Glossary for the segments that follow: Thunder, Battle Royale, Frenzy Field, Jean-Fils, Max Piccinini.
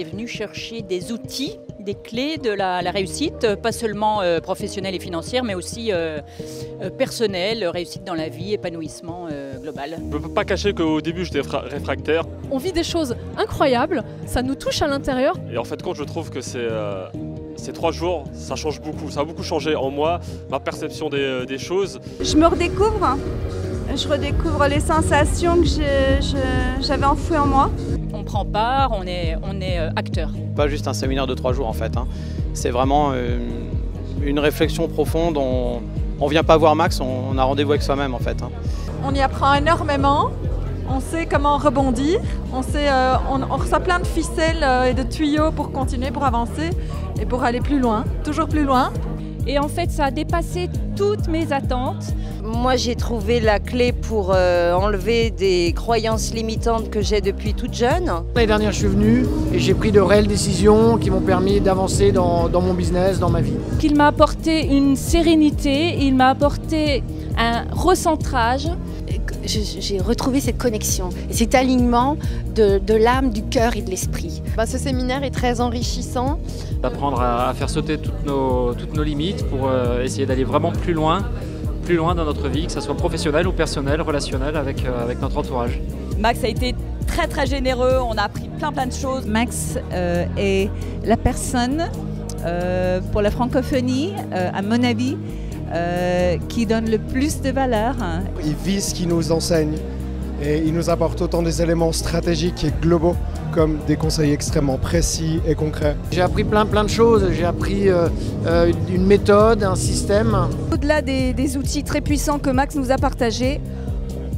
est venu chercher des outils, des clés de la réussite, pas seulement professionnelle et financière, mais aussi personnelle, réussite dans la vie, épanouissement global. Je ne peux pas cacher qu'au début, j'étais réfractaire. On vit des choses incroyables, ça nous touche à l'intérieur. Et en fait, je trouve que ces 3 jours, ça change beaucoup. Ça a beaucoup changé en moi, ma perception des choses. Je me redécouvre. Je redécouvre les sensations que j'avais enfouies en moi. On prend part, on est acteur. Pas juste un séminaire de 3 jours en fait. C'est vraiment une réflexion profonde. On ne vient pas voir Max, on a rendez-vous avec soi-même en fait. On y apprend énormément. On sait comment rebondir. On reçoit plein de ficelles et de tuyaux pour continuer, pour avancer et pour aller plus loin, toujours plus loin. Et en fait, ça a dépassé toutes mes attentes. Moi, j'ai trouvé la clé pour enlever des croyances limitantes que j'ai depuis toute jeune. L'année dernière, je suis venue et j'ai pris de réelles décisions qui m'ont permis d'avancer dans mon business, dans ma vie. Il m'a apporté une sérénité, il m'a apporté un recentrage. J'ai retrouvé cette connexion, cet alignement de l'âme, du cœur et de l'esprit. Ce séminaire est très enrichissant. D'apprendre à faire sauter toutes nos limites pour essayer d'aller vraiment plus loin dans notre vie, que ce soit professionnel ou personnel, relationnel avec notre entourage. Max a été très très généreux, on a appris plein de choses. Max est la personne pour la francophonie, à mon avis, qui donne le plus de valeur. Il vit ce qu'il nous enseigne et il nous apporte autant des éléments stratégiques et globaux comme des conseils extrêmement précis et concrets. J'ai appris plein de choses, j'ai appris une méthode, un système. Au-delà des outils très puissants que Max nous a partagés,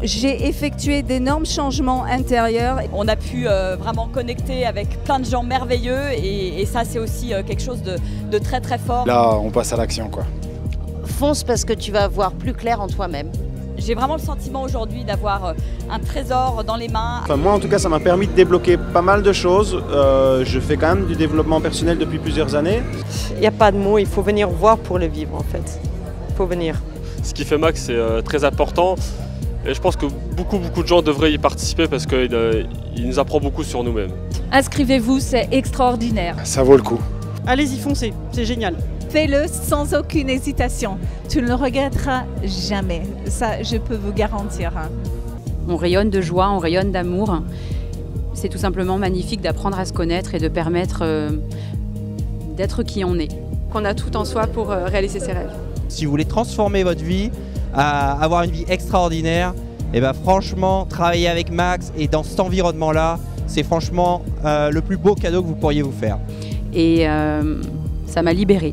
j'ai effectué d'énormes changements intérieurs. On a pu vraiment connecter avec plein de gens merveilleux et ça c'est aussi quelque chose de très très fort. Là on passe à l'action quoi. Fonce parce que tu vas voir plus clair en toi-même. J'ai vraiment le sentiment aujourd'hui d'avoir un trésor dans les mains. Moi en tout cas ça m'a permis de débloquer pas mal de choses. Je fais quand même du développement personnel depuis plusieurs années. Il n'y a pas de mots, il faut venir voir pour le vivre en fait. Il faut venir. Ce qui fait Max c'est très important et je pense que beaucoup de gens devraient y participer parce qu'il nous apprend beaucoup sur nous-mêmes. Inscrivez-vous, c'est extraordinaire. Ça vaut le coup. Allez-y, foncez, c'est génial. Fais-le sans aucune hésitation. Tu ne le regretteras jamais. Ça, je peux vous garantir. On rayonne de joie, on rayonne d'amour. C'est tout simplement magnifique d'apprendre à se connaître et de permettre d'être qui on est. Qu'on a tout en soi pour réaliser ses rêves. Si vous voulez transformer votre vie, avoir une vie extraordinaire, et ben franchement, travailler avec Max et dans cet environnement-là, c'est franchement le plus beau cadeau que vous pourriez vous faire. Et ça m'a libérée.